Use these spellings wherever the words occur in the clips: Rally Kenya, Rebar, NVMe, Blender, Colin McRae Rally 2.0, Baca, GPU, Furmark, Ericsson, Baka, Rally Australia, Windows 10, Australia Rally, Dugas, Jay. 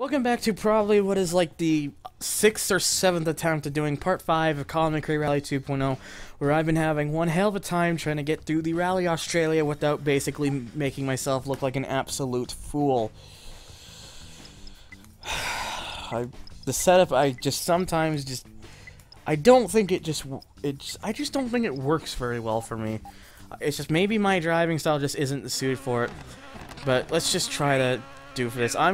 Welcome back to probably what is like the 6th or 7th attempt at doing part 5 of Colin McRae Rally 2.0, where I've been having one hell of a time trying to get through the Rally Australia without basically making myself look like an absolute fool. The setup, I just don't think it works very well for me. It's just maybe my driving style just isn't suited for it, but let's just try to do for this. I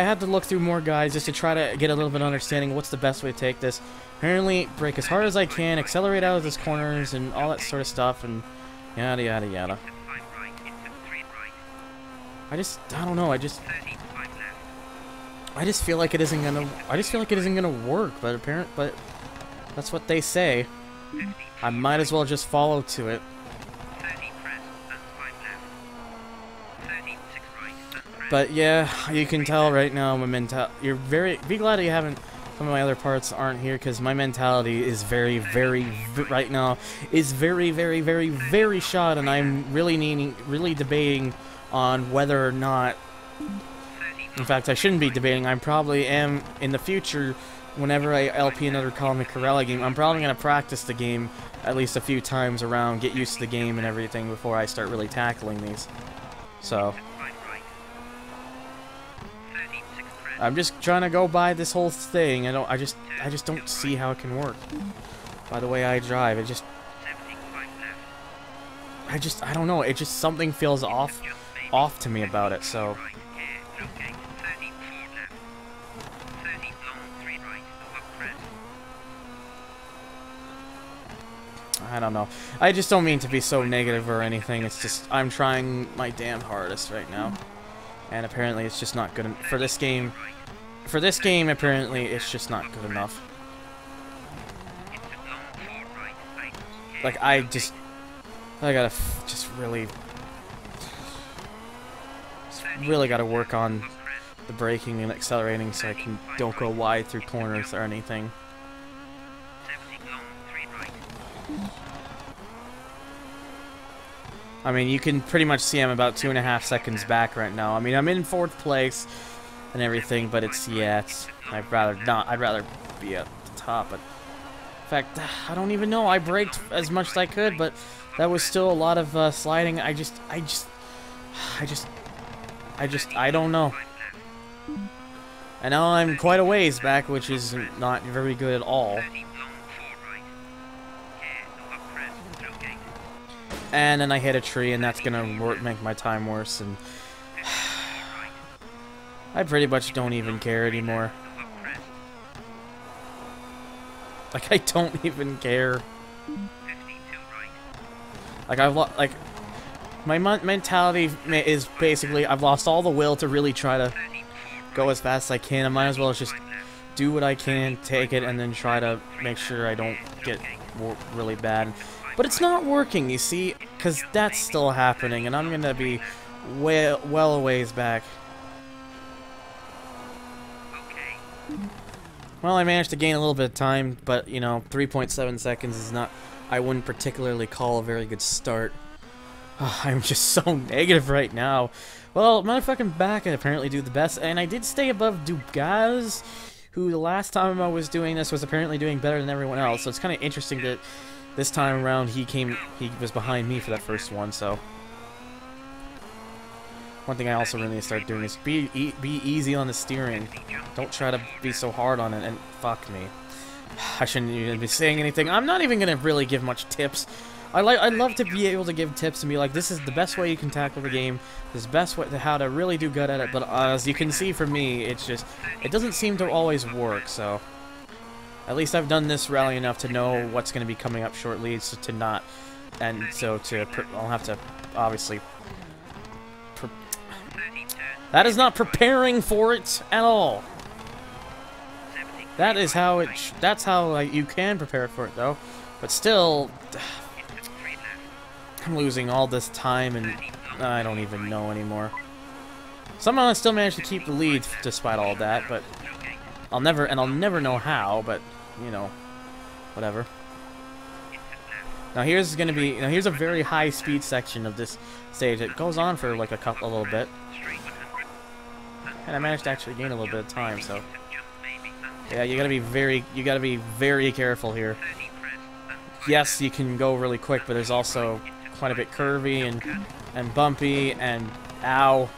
had to look through more guides just to try to get a little bit of understanding what's the best way to take this. Apparently, brake as hard as I can, accelerate out of these corners, and all that sort of stuff, and yada yada yada. I don't know. I just feel like it isn't gonna. I just feel like it isn't gonna work. But that's what they say. I might as well just follow to it. But yeah, you can tell right now my mentality. Be glad you haven't. Some of my other parts aren't here because my mentality is very, very shot, and I'm really debating on whether or not. In fact, I shouldn't be debating. I probably am in the future. Whenever I LP another Colin McRae Rally game, I'm probably gonna practice the game at least a few times around, get used to the game and everything before I start really tackling these. So. I'm just trying to go by this whole thing. I just don't see how it can work. By the way I drive, I don't know. It just something feels off to me about it. So. I don't know. I just don't mean to be so negative or anything. It's just I'm trying my damn hardest right now. And apparently it's just not good enough. For this game, apparently it's just not good enough. Like, I really gotta work on the braking and accelerating so I can don't go wide through corners or anything. I mean, you can pretty much see I'm about 2.5 seconds back right now. I mean, I'm in 4th place and everything, but I'd rather not. I'd rather be at the top. But in fact, I don't even know. I braked as much as I could, but that was still a lot of sliding. I don't know. And now I'm quite a ways back, which is not very good at all. And then I hit a tree, and that's gonna make my time worse, and I pretty much don't even care anymore. Like, I don't even care. Like, my mentality is basically, I've lost all the will to really try to go as fast as I can. I might as well just do what I can, take it, and then try to make sure I don't get really bad. But it's not working, you see, because that's still happening, and I'm going to be well a ways back. Well, I managed to gain a little bit of time, but, you know, 3.7 seconds is not, I wouldn't particularly call a very good start. Oh, I'm just so negative right now. Well, motherfucking back, I apparently do the best, and I did stay above Dugas, who the last time I was doing this was apparently doing better than everyone else, so it's kind of interesting that this time around, he was behind me for that first one, so. One thing I also really need to start doing is be easy on the steering. Don't try to be so hard on it, and fuck me. I shouldn't even be saying anything. I'm not even gonna really give much tips. I'd love to be able to give tips and be like, this is the best way you can tackle the game, this is the best way to how to really do good at it, but as you can see for me, it's just, it doesn't seem to always work, so. At least I've done this rally enough to know what's going to be coming up shortly, so to not, and so to, I'll have to, obviously, that is not preparing for it at all. That is how it, that's how you can prepare for it, though, but still, I'm losing all this time, and I don't even know anymore. Somehow I still managed to keep the lead, despite all that, but I'll never know how, but you know, whatever. Now here's a very high speed section of this stage. It goes on for like a little bit. and I managed to actually gain a little bit of time. So yeah, you gotta be very careful here. Yes, you can go really quick, but there's also quite a bit curvy and bumpy and ow.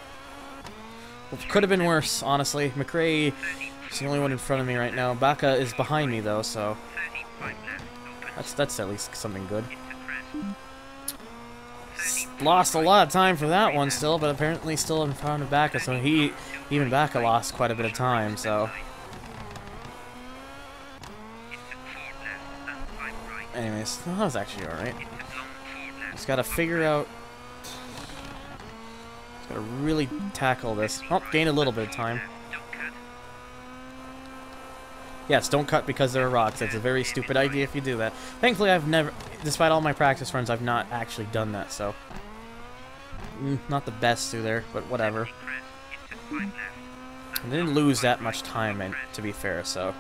Well, could have been worse, honestly. McRae is the only one in front of me right now. Baca is behind me though, so that's at least something good. Lost a lot of time for that one still, but apparently still in front of Baca, so he even Baca lost quite a bit of time. So anyways, that was actually alright. Just gotta figure out. Just gotta really tackle this. Oh, gain a little bit of time. Yes, don't cut because there are rocks. That's a very stupid idea if you do that. Thankfully, I've never, despite all my practice runs, I've not actually done that, so. Not the best through there, but whatever. I didn't lose that much time, and to be fair, so.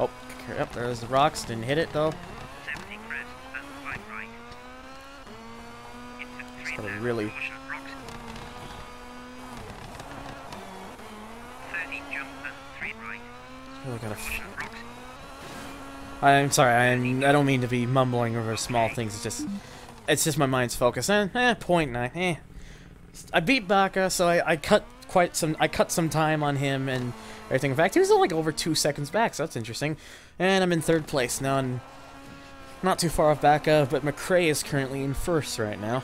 Oh, yep, there's the rocks. Didn't hit it, though. Just gotta really... I'm sorry, I don't mean to be mumbling over small things, it's just my mind's focus. I beat Baca, so I cut some time on him and everything. In fact, he was like over 2 seconds back, so that's interesting. And I'm in third place now, and not too far off Baca, but McRae is currently in first right now.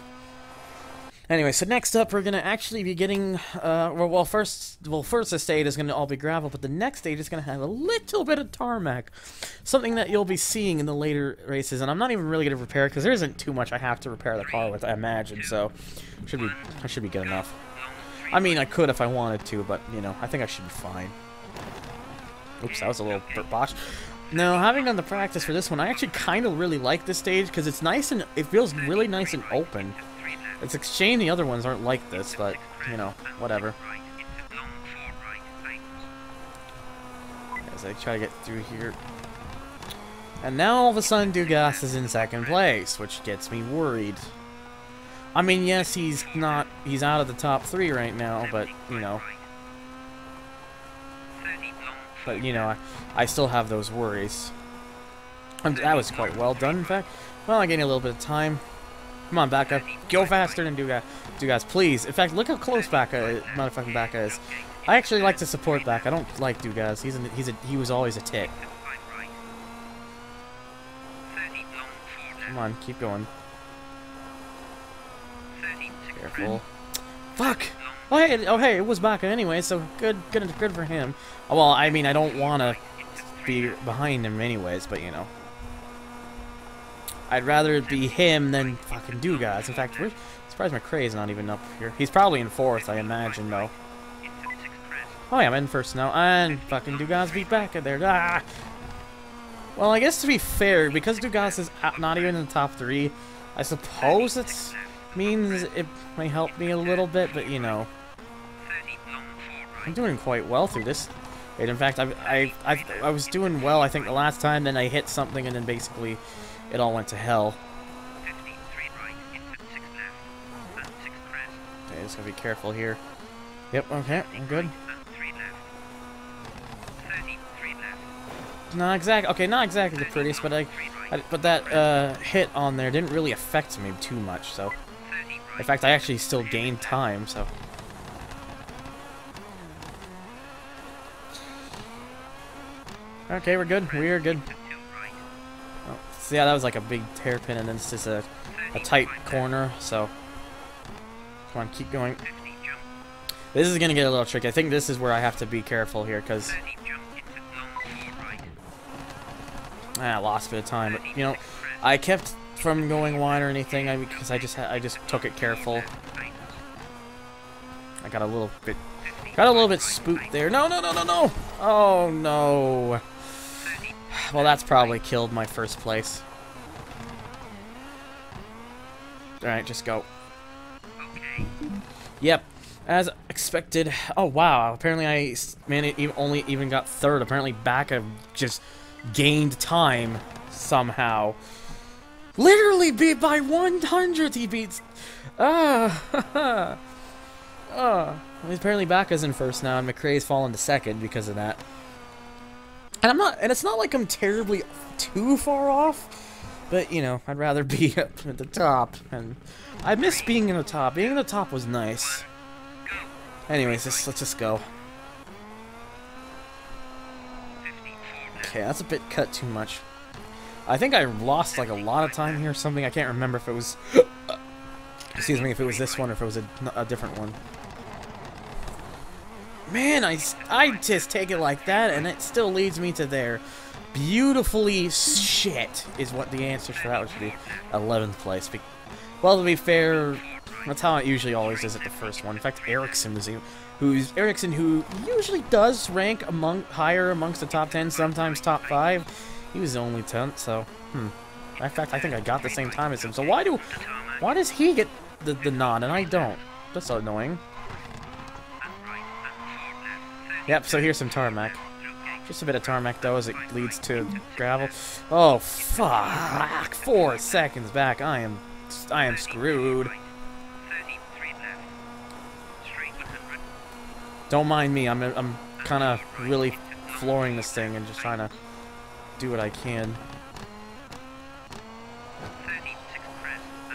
Anyway, so next up, we're going to actually be getting, well, first the stage is going to all be gravel, but the next stage is going to have a little bit of tarmac. Something that you'll be seeing in the later races, and I'm not even really going to repair it, because there isn't too much I have to repair the car with, I imagine, so I should be good enough. I mean, I could if I wanted to, but, you know, I think I should be fine. Oops, that was a little botch. Now, having done the practice for this one, I actually kind of really like this stage, because it's nice and, it feels really nice and open. It's a shame the other ones aren't like this, but, you know, whatever. As I try to get through here. And now all of a sudden Dugas is in second place, which gets me worried. I mean, yes, he's out of the top three right now, but, you know. But, you know, I still have those worries. And that was quite well done, in fact. Well, I gained a little bit of time. Come on, Baca. Go faster than Dugas. Dugas, please. In fact, look how close Baca, motherfucking Baca is. I actually like to support Baca. I don't like Dugas. He was always a tick. Come on, keep going. Careful. Fuck. Oh hey, it was Baca anyway, so good for him. Well, I mean, I don't want to be behind him anyways, but you know. I'd rather it be him than fucking Dugas. In fact, I'm surprised McRae is not even up here. He's probably in fourth, I imagine, though. Oh, yeah, I'm in first now. And fucking Dugas beat Baca there. Ah! Well, I guess to be fair, because Dugas is not even in the top three, I suppose it means it may help me a little bit, but, you know. I'm doing quite well through this. And in fact, I was doing well, I think, the last time, then I hit something, and then basically... it all went to hell. Okay, just gotta be careful here. Yep, okay, I'm good. Not exactly. Okay, not exactly the prettiest, but but that hit on there didn't really affect me too much. So, in fact, I actually still gained time. So. Okay, we're good. We are good. So yeah, that was like a big hairpin, and then it's just a tight corner, so... Come on, keep going. This is going to get a little tricky. I think this is where I have to be careful here, because... I lost a bit of time, but, you know, I kept from going wide or anything, because I just took it careful. I got a little bit spooked there. No! Oh, no! Well, that's probably killed my first place. Alright, just go. Okay. Yep, as expected. Oh, wow. Apparently, I only even got third. Apparently, Baca just gained time somehow. Literally beat by 100. He beats... Oh, well, apparently Baka's in first now, and McRae's fallen to second because of that. And I'm not, and it's not like I'm terribly too far off, but you know, I'd rather be up at the top, and I miss being in the top. Being in the top was nice. Anyways, let's just go. Okay, that's a bit cut too much. I think I lost like a lot of time here or something. I can't remember if it was, excuse me, if it was this one or if it was a different one. Man, I just take it like that, and it still leads me to there. Beautifully shit is what the answer for that would be. 11th place. Well, to be fair, that's how it usually always is at the first one. In fact, Ericsson was who usually does rank higher amongst the top 10, sometimes top 5. He was the only 10th, so In fact, I think I got the same time as him. So why does he get the nod and I don't? That's so annoying. Yep, so here's some tarmac. Just a bit of tarmac, though, as it leads to gravel. Oh, fuck. 4 seconds back. I am screwed. Don't mind me. I'm kind of really flooring this thing and just trying to do what I can.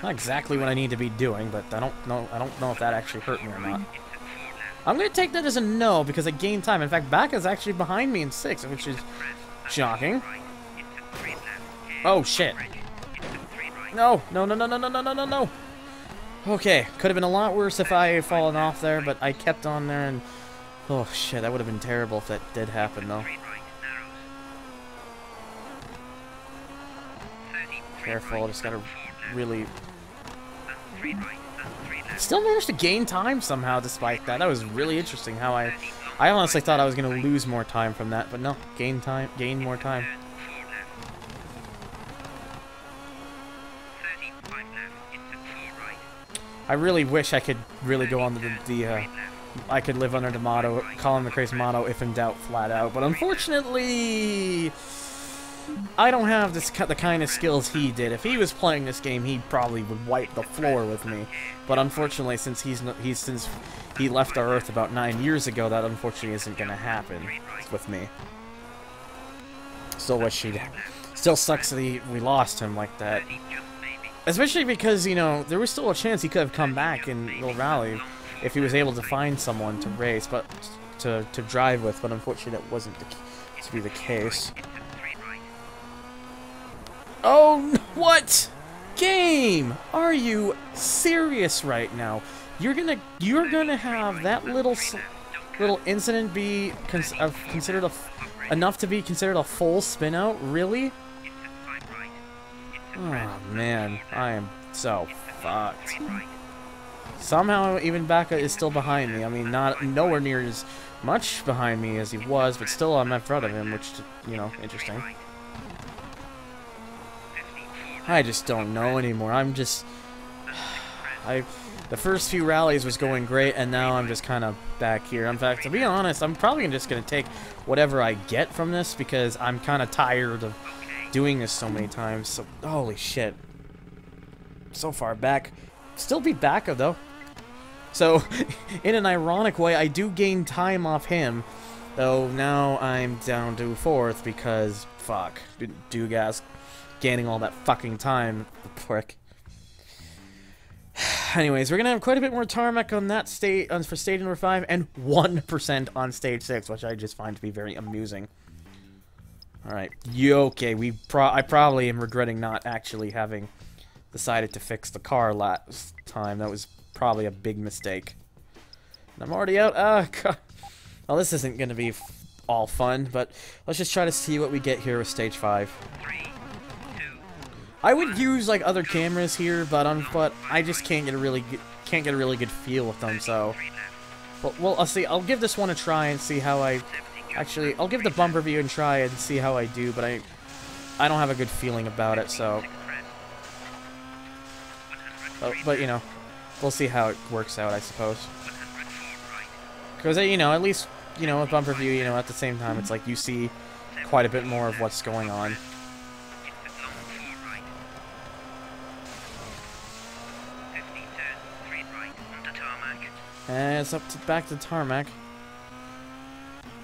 Not exactly what I need to be doing, but I don't know if that actually hurt me or not. I'm going to take that as a no, because I gained time. In fact, Baka's actually behind me in 6th, which is shocking. Oh, shit. No, no, no, no, no, no, no, no, no. Okay, could have been a lot worse if I had fallen off there, but I kept on there, and oh, shit, that would have been terrible if that did happen, though. Careful, I just got to really... Still managed to gain time somehow despite that. That was really interesting how I honestly thought I was going to lose more time from that, but no, gain more time. I really wish I could really go on I could live under the motto, Colin McRae's motto, if in doubt, flat out, but unfortunately, I don't have the kind of skills he did. If he was playing this game, he probably would wipe the floor with me. But unfortunately, since he left our Earth about 9 years ago, that unfortunately isn't going to happen with me. Still wish he'd. Still sucks that we lost him like that. Especially because, you know, there was still a chance he could have come back in the rally if he was able to find someone to race, but to drive with. But unfortunately, that wasn't to be the case. Oh, what game? Are you serious right now? You're gonna have that little incident be considered enough to be considered a full spin out? Really? Oh man, I am so fucked. Somehow even Baka is still behind me. I mean, not nowhere near as much behind me as he was, but still I'm in front of him, which, you know, interesting. I just don't know anymore. I'm just... The first few rallies was going great, and now I'm just kind of back here. In fact, to be honest, I'm probably just going to take whatever I get from this, because I'm kind of tired of doing this so many times. So, holy shit. So far back. Still beat Baka, though. So, in an ironic way, I do gain time off him, though now I'm down to 4th, because, fuck, Dugas. Gaining all that fucking time, prick. Anyways, we're gonna have quite a bit more tarmac on that stage for stage number 5, and 1% on stage 6, which I just find to be very amusing. All right, okay. I probably am regretting not actually having decided to fix the car last time. That was probably a big mistake. And I'm already out. God. Well, this isn't gonna be all fun, but let's just try to see what we get here with stage 5. I would use like other cameras here, but I just can't get a really good feel with them. So, but well, I'll give this one a try and see how I actually. I'll give the bumper view and try and see how I do, but I don't have a good feeling about it. So, but you know, we'll see how it works out, I suppose. Because you know, at least you know with bumper view, you know at the same time, it's like you see quite a bit more of what's going on. And it's up to back to tarmac.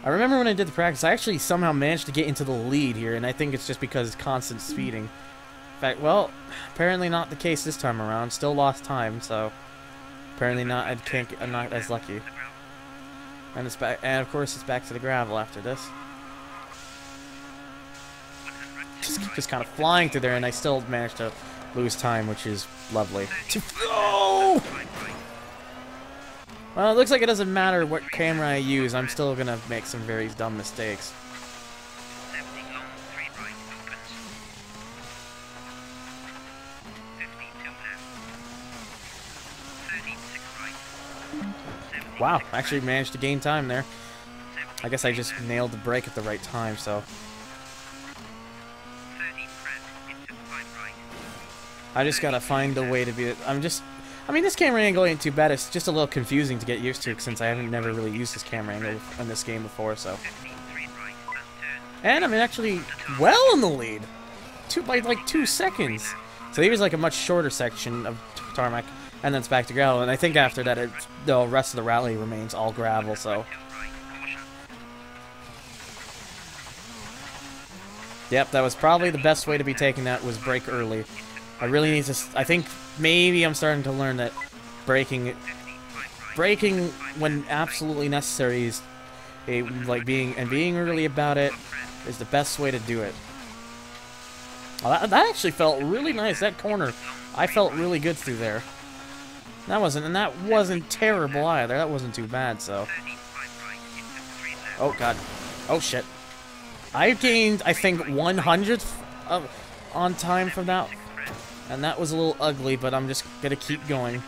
I remember when I did the practice, I actually somehow managed to get into the lead here, and I think it's just because it's constant speeding. In fact, well, apparently not the case this time around. Still lost time, so apparently not. I'm not as lucky. And it's back, and of course it's back to the gravel after this. Just kind of flying through there, and I still managed to lose time, which is lovely. Oh! Well, it looks like it doesn't matter what camera I use, I'm still gonna make some very dumb mistakes. Wow, actually managed to gain time there. I guess I just nailed the brake at the right time, so. I just gotta find a way to be. I mean, this camera angle ain't too bad. It's just a little confusing to get used to since I haven't never really used this camera angle in this game before, so. And I'm actually well in the lead, by like 2 seconds. So there was like a much shorter section of tarmac, and then it's back to gravel. And I think after that, the rest of the rally remains all gravel, so. Yep, that was probably the best way to be taking that was brake early. I really need to. I think maybe I'm starting to learn that braking when absolutely necessary is being early about it is the best way to do it. Oh, that actually felt really nice. That corner, I felt really good through there. That wasn't terrible either. That wasn't too bad. So. Oh God. Oh shit. I gained I think 1/100th on time from that. And that was a little ugly, but I'm just gonna keep going.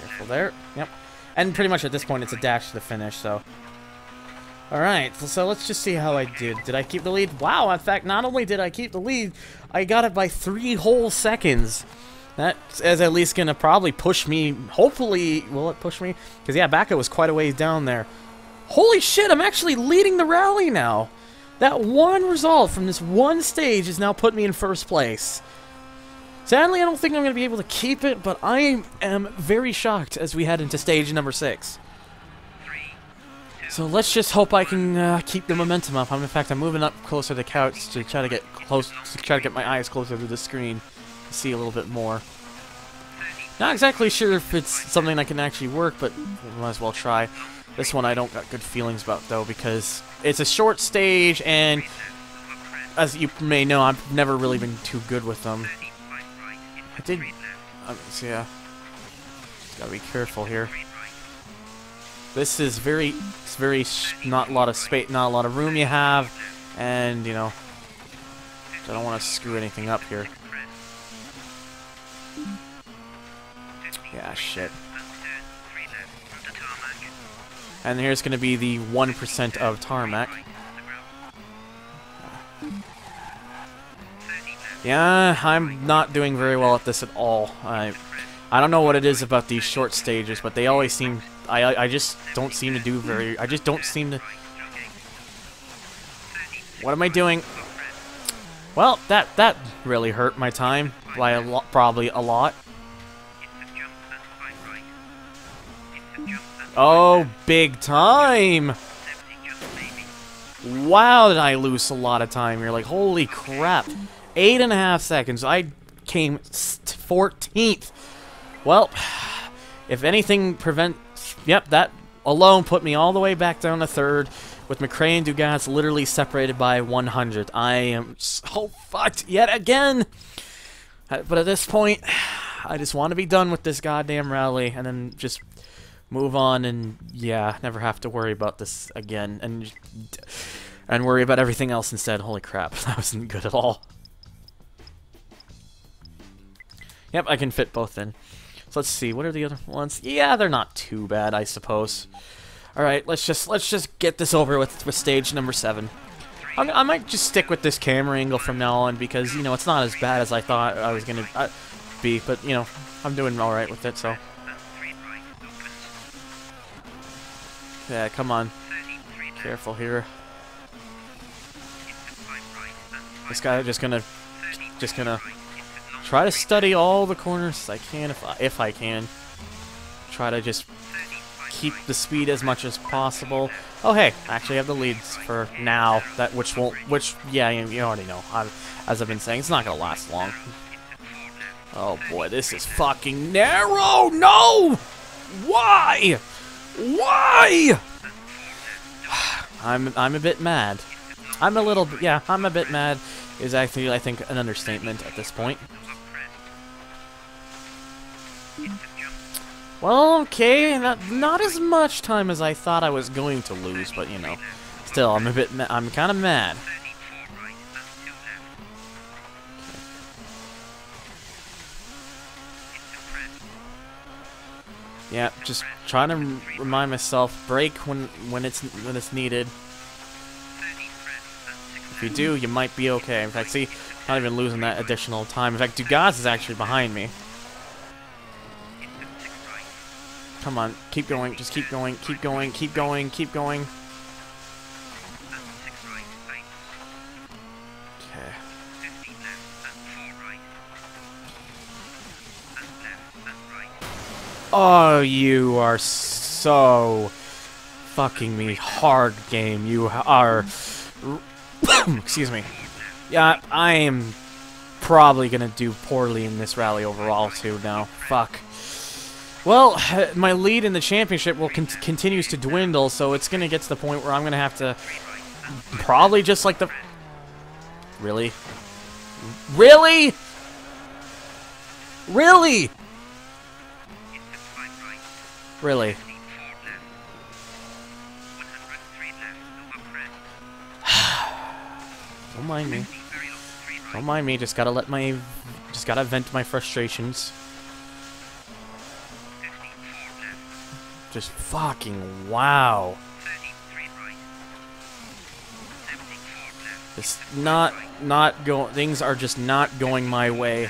Careful there. Yep. And pretty much at this point, it's a dash to the finish, so. Alright, so let's just see how I did. Did I keep the lead? Wow, in fact, not only did I keep the lead, I got it by 3 whole seconds. That is at least gonna probably push me. Hopefully, will it push me? Because, yeah, back it was quite a ways down there. Holy shit, I'm actually leading the rally now! That one result from this one stage has now put me in first place. Sadly, I don't think I'm going to be able to keep it, but I am very shocked as we head into stage number 6. So let's just hope I can keep the momentum up. In fact, I'm moving up closer to the couch to try to get close, to try to get my eyes closer to the screen to see a little bit more. Not exactly sure if it's something that can actually work, but I might as well try. This one I don't got good feelings about, though, because it's a short stage, and as you may know, I've never really been too good with them. I did... so yeah. Just gotta be careful here. This is very... It's very... Not a lot of space, not a lot of room you have, and, you know... I don't want to screw anything up here. Yeah, shit. And here's going to be the 1% of tarmac. Yeah, I'm not doing very well at this at all. I don't know what it is about these short stages, but they always seem... I just don't seem to do very... I just don't seem to... What am I doing? Well, that really hurt my time by a lot, probably a lot. Oh, big time! Wow, did I lose a lot of time here. Like, holy crap. 8.5 seconds. I came 14th. Well, if anything prevents... Yep, that alone put me all the way back down to 3rd, with McRae and Dugas literally separated by 100. I am so fucked yet again! But at this point, I just want to be done with this goddamn rally, and then just... move on and, yeah, never have to worry about this again and worry about everything else instead. Holy crap, that wasn't good at all. Yep, I can fit both in. So let's see, what are the other ones? Yeah, they're not too bad, I suppose. Alright, let's just get this over with stage number 7. I might just stick with this camera angle from now on because, you know, it's not as bad as I thought I was going to be, but, you know, I'm doing alright with it, so... Yeah, come on. Careful here. This guy just gonna try to study all the corners I can if I can. Try to just keep the speed as much as possible. Oh hey, I actually have the leads for now. That yeah, you already know. As I've been saying, it's not gonna last long. Oh boy, this is fucking narrow. No! Why? Why? I'm a bit mad. I'm a bit mad is actually, I think, an understatement at this point. Well, okay, not as much time as I thought I was going to lose, but you know, still, I'm kind of mad. Yeah, just trying to remind myself, brake when it's needed. If you do, you might be okay. In fact, see, not even losing that additional time. In fact, Dugas is actually behind me. Come on, keep going, just keep going, keep going, keep going, keep going. Okay. Oh, you are so fucking me hard, game. You are... Excuse me. Yeah, I am probably gonna do poorly in this rally overall, too, now. Fuck. Well, my lead in the championship will continues to dwindle, so it's gonna get to the point where I'm gonna have to... Probably just like the... Really? Really? Really? Really? Don't mind me. Don't mind me. Just gotta vent my frustrations. Just fucking wow. It's not going. Things are just not going my way.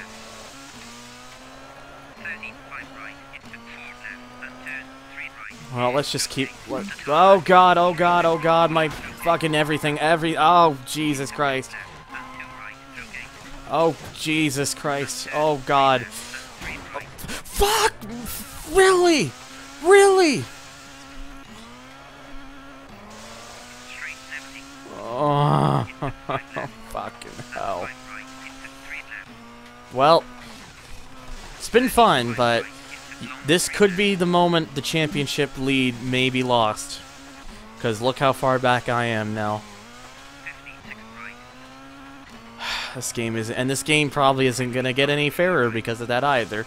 Well, let's just keep... Oh, God, oh, God, oh, God, my fucking everything, Oh, Jesus Christ. Oh, Jesus Christ. Oh, God. Fuck! Really? Really? Oh, fucking hell. Well, it's been fun, but... This could be the moment the championship lead may be lost. Because look how far back I am now. This game is... And this game probably isn't going to get any fairer because of that either.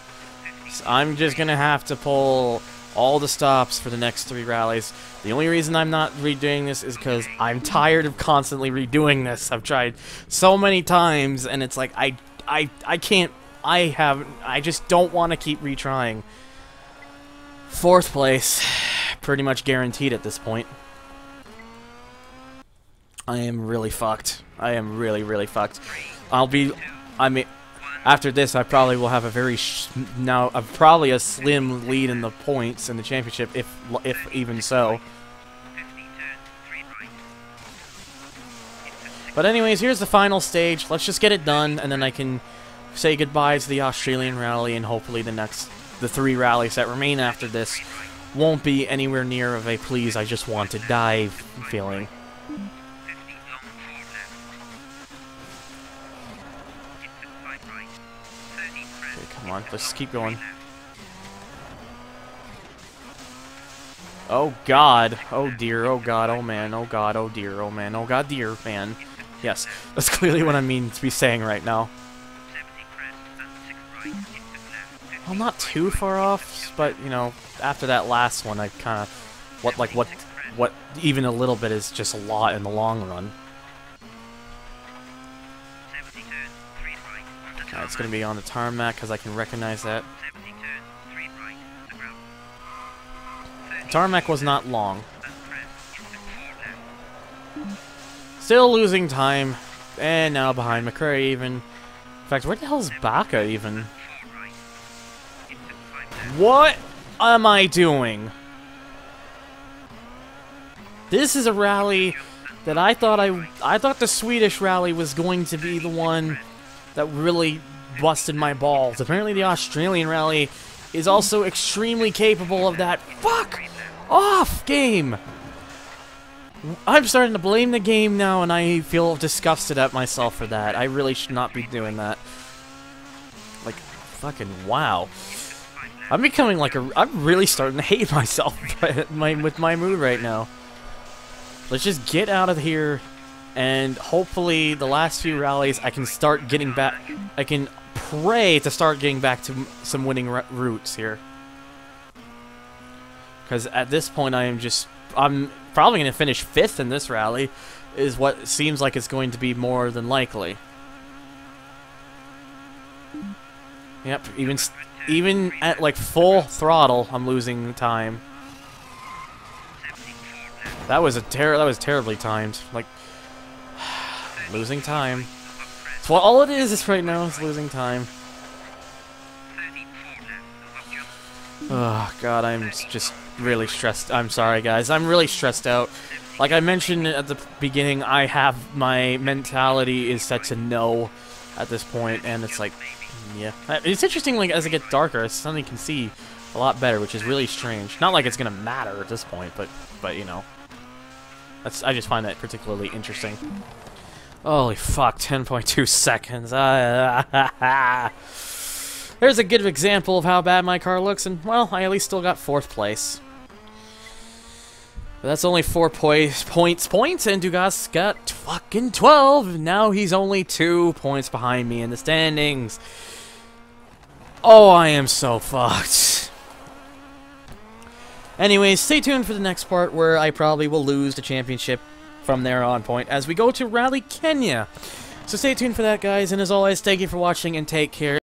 So I'm just going to have to pull all the stops for the next 3 rallies. The only reason I'm not redoing this is because I'm tired of constantly redoing this. I've tried so many times and it's like I can't... I just don't want to keep retrying. 4th place, pretty much guaranteed at this point. I am really fucked. I am really, really fucked. I mean, after this, I probably will have a very probably a slim lead in the points in the championship, if even so. But anyways, here's the final stage. Let's just get it done, and then I can say goodbye to the Australian rally, and hopefully the 3 rallies that remain after this won't be anywhere near of a please I just want to die feeling. Okay, come on, let's keep going. Oh God, oh dear, oh God, oh man, oh God, oh dear, oh man, oh God, dear man. Yes, that's clearly what I mean to be saying right now. Well, not too far off, but you know, after that last one, I kind of what even a little bit is just a lot in the long run. Okay, it's gonna be on the tarmac because I can recognize that. The tarmac was not long. Still losing time, and now behind McRae even. In fact, where the hell's Baca even? What am I doing? This is a rally that I thought the Swedish rally was going to be the one that really busted my balls. Apparently the Australian rally is also extremely capable of that. Fuck off, game! I'm starting to blame the game now, and I feel disgusted at myself for that. I really should not be doing that. Like, fucking wow. I'm becoming like a... I'm really starting to hate myself with my mood right now. Let's just get out of here, and hopefully the last few rallies I can start getting back... I can pray to start getting back to some winning routes here. Because at this point I am just... I'm probably going to finish 5th in this rally, is what seems like it's going to be more than likely. Yep, even at like full throttle, I'm losing time. That was terribly timed. Like losing time. So all it is right now is losing time. Oh God, I'm just really stressed. I'm sorry, guys. I'm really stressed out. Like I mentioned at the beginning, I have my mentality is set to no at this point, and it's like, yeah. It's interesting. Like as it gets darker, I suddenly can see a lot better, which is really strange. Not like it's gonna matter at this point, but you know, that's I just find that particularly interesting. Holy fuck! 10.2 seconds. There's a good example of how bad my car looks, and, well, I at least still got 4th place. But that's only 4 points, and Dugas got fucking 12! Now he's only 2 points behind me in the standings. Oh, I am so fucked. Anyways, stay tuned for the next part, where I probably will lose the championship from there on point, as we go to Rally Kenya. So stay tuned for that, guys, and as always, thank you for watching, and take care.